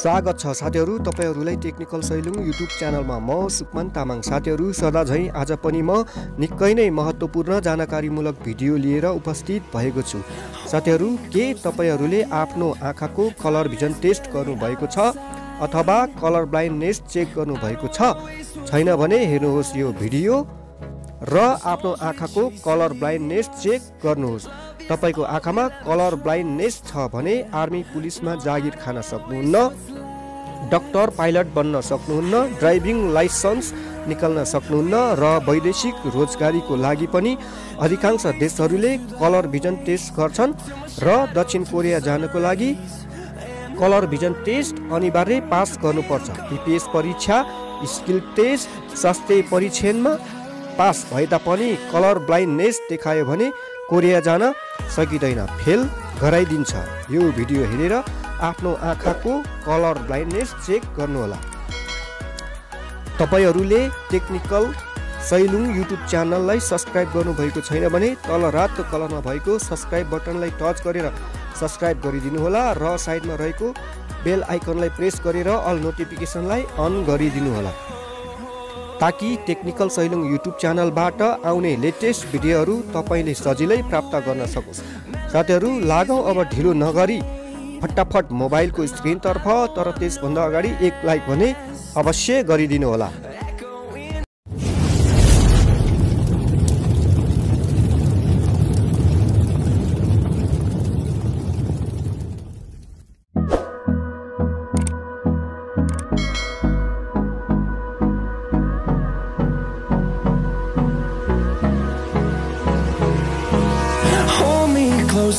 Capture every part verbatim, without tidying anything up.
स्वागत छ साथीहरु तपाईहरुलाई टेक्निकल शैलुङ युट्युब च्यानलमा म सुकमन तामाङ साथीहरु सधैं आज पनि म निकै नै महत्त्वपूर्ण जानकारीमूलक भिडियो लिएर उपस्थित भएको छु। साथीहरु के तपाईहरुले आफ्नो आँखाको कलर भिजन टेस्ट गर्नु भएको छ अथवा कलर ब्लाइन्डनेस चेक गर्नु भएको छ छैन भने हेर्नुहोस् यो भिडियो र आफ्नो आँखाको कलर ब्लाइन्डनेस चेक गर्नुहोस्। तपाईको आँखामा कलर ब्लाइन्डनेस छ भने आर्मी पुलिसमा जागिर खान सक्नुहुन्न, डाक्टर पाइलट बन्न सक्नुहुन्न, ड्राइभिङ लाइसेन्स निकाल्न सक्नुहुन्न र वैदेशिक रोजगारीको लागि पनि अधिकांश देशहरूले कलर भिजन टेस्ट गर्छन् र दक्षिण कोरिया जानको लागि कलर भिजन टेस्ट अनिवार्य पास गर्नुपर्छ। पीपीएस परीक्षा, स्किल टेस्ट, स्वास्थ्य परीक्षणमा पास भए तापनि कलर ब्लाइन्डनेस देखायो भने कोरिया जान सकिदैन, फेल गराइदिन्छ। यो भिडियो हेरेर आफ्नो आँखाको कलर ब्लाइन्डनेस चेक गर्नुहोला। तपाईहरुले टेक्निकल शैलुङ युट्युब च्यानललाई सब्स्क्राइब गर्नुभएको छैन भने तल रातो कलरमा भएको सब्स्क्राइब बटनलाई टच गरेर सब्स्क्राइब गरिदिनुहोला र साइडमा रहेको बेल आइकनलाई प्रेस गरेर अल नोटिफिकेसनलाई अन गरिदिनुहोला ताकि टेक्निकल शैलुङ युट्युब च्यानलबाट आउने लेटेस्ट भिडियोहरू तपाईले सजिलै प्राप्त गर्न सकोस्। साथीहरू लागौ अब ढिलो नगरी फटाफट मोबाइलको स्क्रिनतर्फ, तर त्यसभन्दा अगाडि एक लाइक भने अवश्य गरिदिनु होला। Close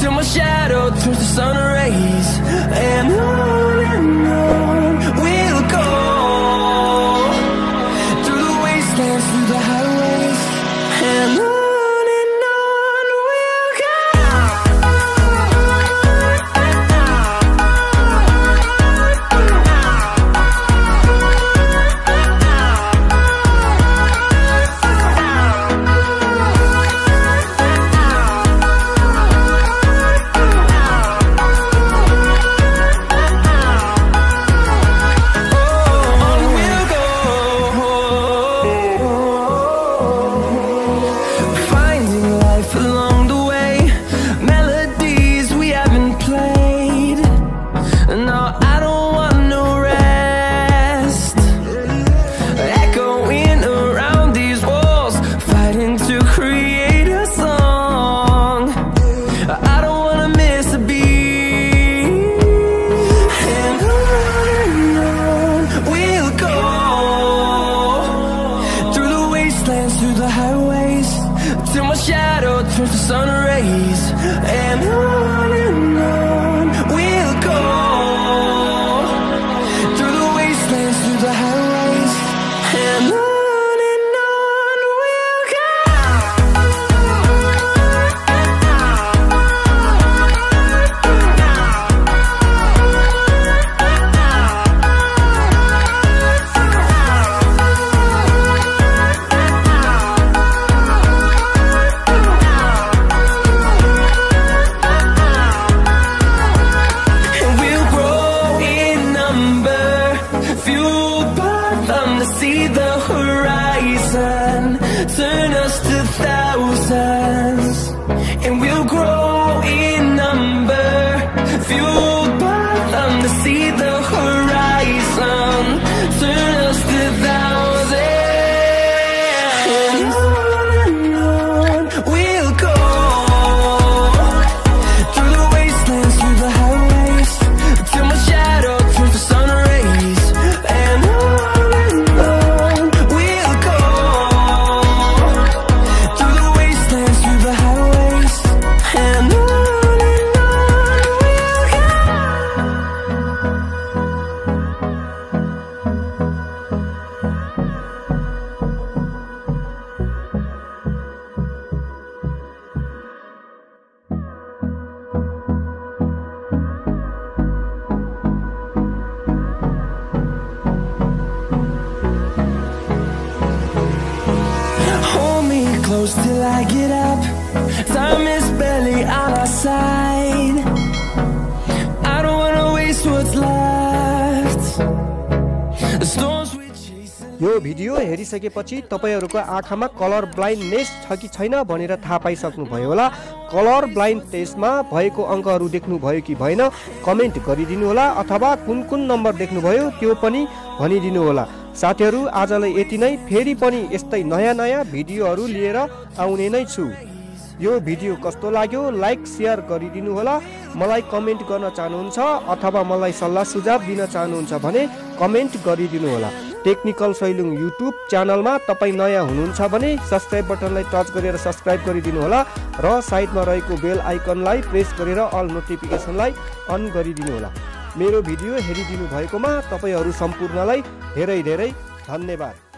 till my shadow turns to sun rays. And on and on we'll go, through the wastelands, through the highways, and on. close till I get up. Time is barely on our side. I don't wanna waste what's left. The storms we chase. यो भिडियो हेरिसकेपछि तपाईहरुको आँखामा colour blindness छ कि छैन भनेर थाहा पाइसक्नु भयो होला। कलर ब्लाइन्ड टेस्टमा भएको अंकहरु देख्नु भयो कि भएन कमेन्ट गरिदिनु होला अथवा कुन कुन नम्बर देख्नु भयो त्यो पनि भनिदिनु होला। साथीहरु आजलाई यति नै, फेरि पनि यस्तै नयाँ नयाँ भिडियोहरु लिएर आउने नै छु। यो भिडियो कस्तो लाग्यो लाइक शेयर गरिदिनु होला। मलाई कमेन्ट गर्न चाहनुहुन्छ अथवा मलाई सल्लाह सुझाव दिन चाहनुहुन्छ भने कमेन्ट गरिदिनु होला। टेक्निकल शैलुङ युट्युब च्यानलमा तपाई नयाँ हुनुहुन्छ भने सब्स्क्राइब बटनलाई टच गरेर सब्स्क्राइब गरिदिनु होला र साइडमा रहेको बेल आइकनलाई प्रेस गरेर अल नोटिफिकेसनलाई अन गरिदिनु होला। मेरो भिडियो हेरिदिनु भएकोमा तपाईहरु सम्पूर्णलाई धेरै धेरै धन्यवाद।